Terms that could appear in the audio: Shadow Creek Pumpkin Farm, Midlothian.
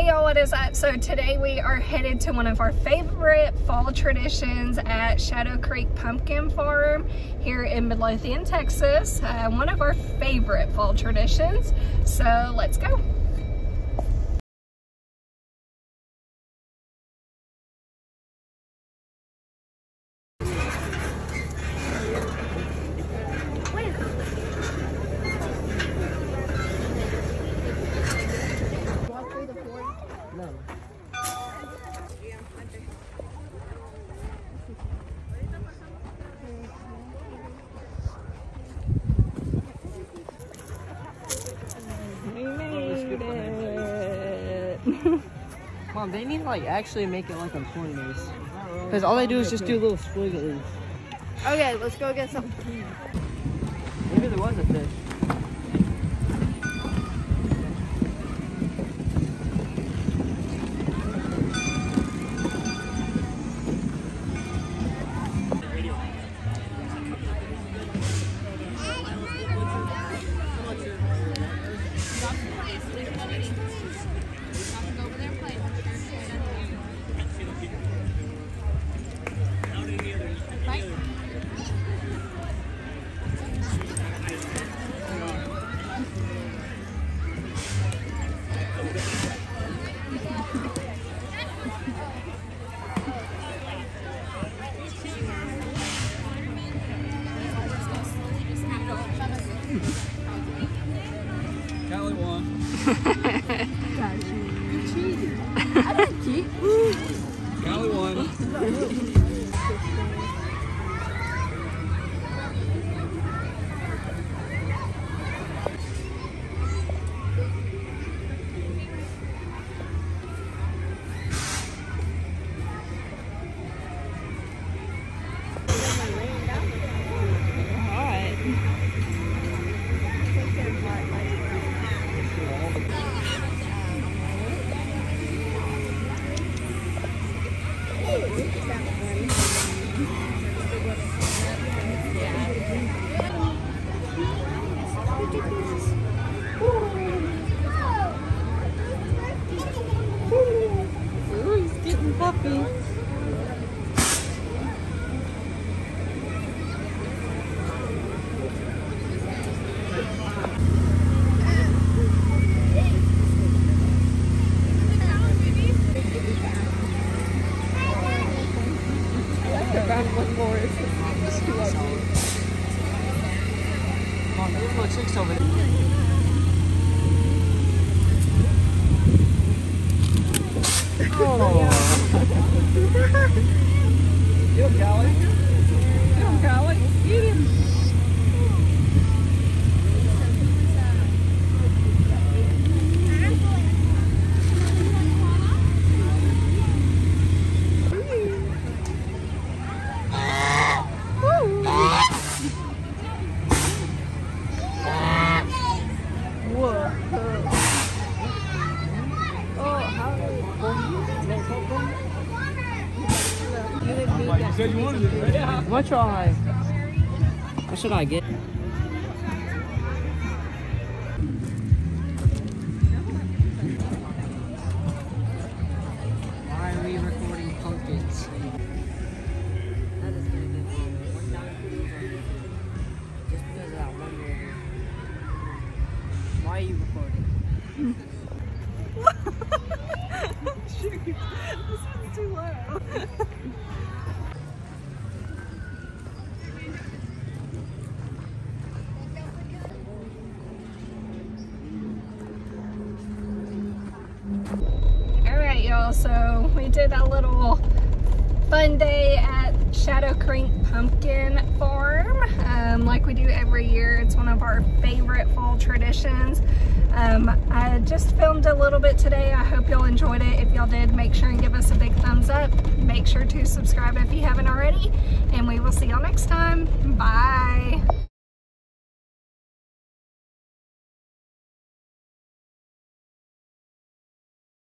Hey y'all, what is up? So today we are headed to one of our favorite fall traditions at Shadow Creek Pumpkin Farm here in Midlothian, Texas. One of our favorite fall traditions. So let's go. Mom, they need to like actually make it like a corn maze. Because all they do is just do little squiggles. Okay, let's go get some. Maybe there was a fish. What try? What should I get? Why are we recording pumpkins? That is gonna be just because of that one word. Why are you recording? Shoot, this one's too low. So we did a little fun day at Shadow Creek Pumpkin Farm, like we do every year. It's one of our favorite fall traditions. I just filmed a little bit today. I hope y'all enjoyed it. If y'all did, make sure and give us a big thumbs up. Make sure to subscribe if you haven't already, and we will see y'all next time. Bye.